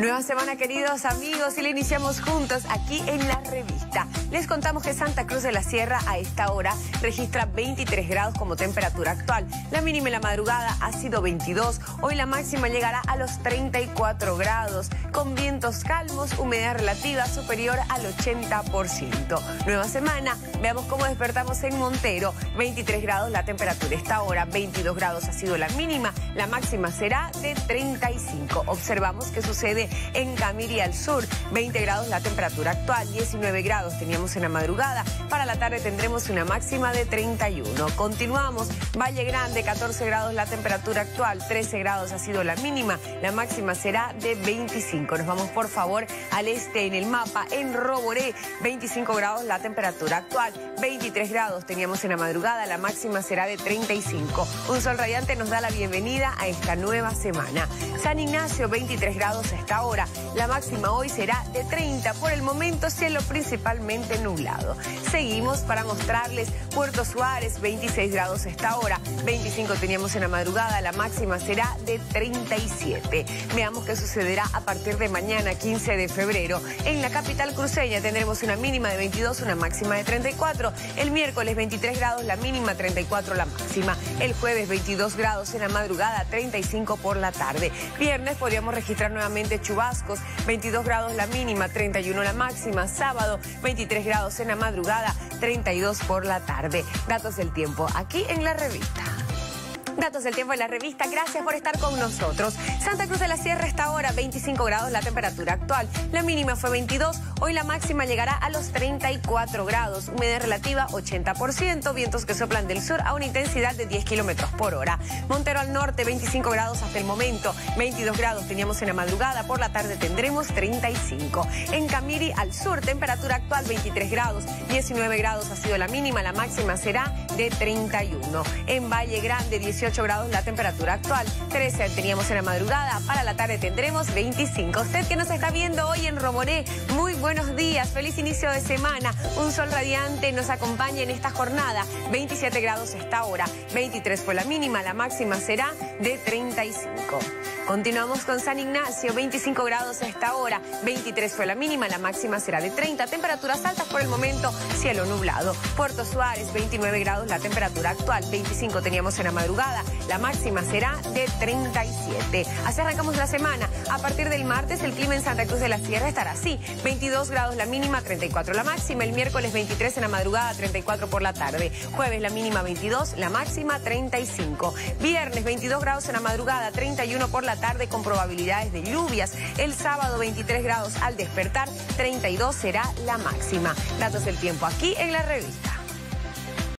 Nueva semana, queridos amigos, y la iniciamos juntos aquí en La Revista. Les contamos que Santa Cruz de la Sierra a esta hora registra 23 grados como temperatura actual. La mínima en la madrugada ha sido 22, hoy la máxima llegará a los 34 grados, con vientos calmos, humedad relativa superior al 80%. Nueva semana, veamos cómo despertamos en Montero. 23 grados la temperatura a esta hora, 22 grados ha sido la mínima, la máxima será de 35. Observamos que sucede en Camirí al sur, 20 grados la temperatura actual, 19 grados teníamos en la madrugada, para la tarde tendremos una máxima de 31. Continuamos, Valle Grande, 14 grados la temperatura actual, 13 grados ha sido la mínima, la máxima será de 25. Nos vamos por favor al este en el mapa, en Roboré, 25 grados la temperatura actual, 23 grados teníamos en la madrugada, la máxima será de 35. Un sol radiante nos da la bienvenida a esta nueva semana. San Ignacio, 23 grados a esta hora, la máxima hoy será de 30, por el momento cielo principalmente nublado. Seguimos para mostrarles Puerto Suárez, 26 grados a esta hora, 25 teníamos en la madrugada, la máxima será de 37. Veamos qué sucederá a partir de mañana, 15 de febrero. En la capital cruceña tendremos una mínima de 22, una máxima de 34. El miércoles 23 grados, la mínima, 34 la máxima. El jueves 22 grados en la madrugada, 35 por la tarde. Viernes podríamos registrar nuevamente chubascos, 22 grados la mínima, 31 la máxima. Sábado 23 grados en la madrugada, 32 por la tarde. Datos del tiempo aquí en La Revista. Datos del tiempo en La Revista, gracias por estar con nosotros. Santa Cruz de la Sierra está ahora 25 grados la temperatura actual, la mínima fue 22, hoy la máxima llegará a los 34 grados, humedad relativa 80%, vientos que soplan del sur a una intensidad de 10 kilómetros por hora. Montero al norte, 25 grados hasta el momento, 22 grados teníamos en la madrugada, por la tarde tendremos 35. En Camirí al sur, temperatura actual 23 grados, 19 grados ha sido la mínima, la máxima será de 31. En Valle Grande, 18 grados la temperatura actual, 13 teníamos en la madrugada, para la tarde tendremos 25. Usted que nos está viendo hoy en Roboré, muy buenos días, feliz inicio de semana, un sol radiante nos acompaña en esta jornada, 27 grados a esta hora, 23 fue la mínima, la máxima será de 35. Continuamos con San Ignacio, 25 grados a esta hora, 23 fue la mínima, la máxima será de 30, temperaturas altas por el momento, cielo nublado. Puerto Suárez, 29 grados la temperatura actual, 25 teníamos en la madrugada, la máxima será de 37. Así arrancamos la semana. A partir del martes, el clima en Santa Cruz de la Sierra estará así. 22 grados la mínima, 34 la máxima. El miércoles 23 en la madrugada, 34 por la tarde. Jueves la mínima 22, la máxima 35. Viernes 22 grados en la madrugada, 31 por la tarde con probabilidades de lluvias. El sábado 23 grados al despertar, 32 será la máxima. Datos del tiempo aquí en La Revista.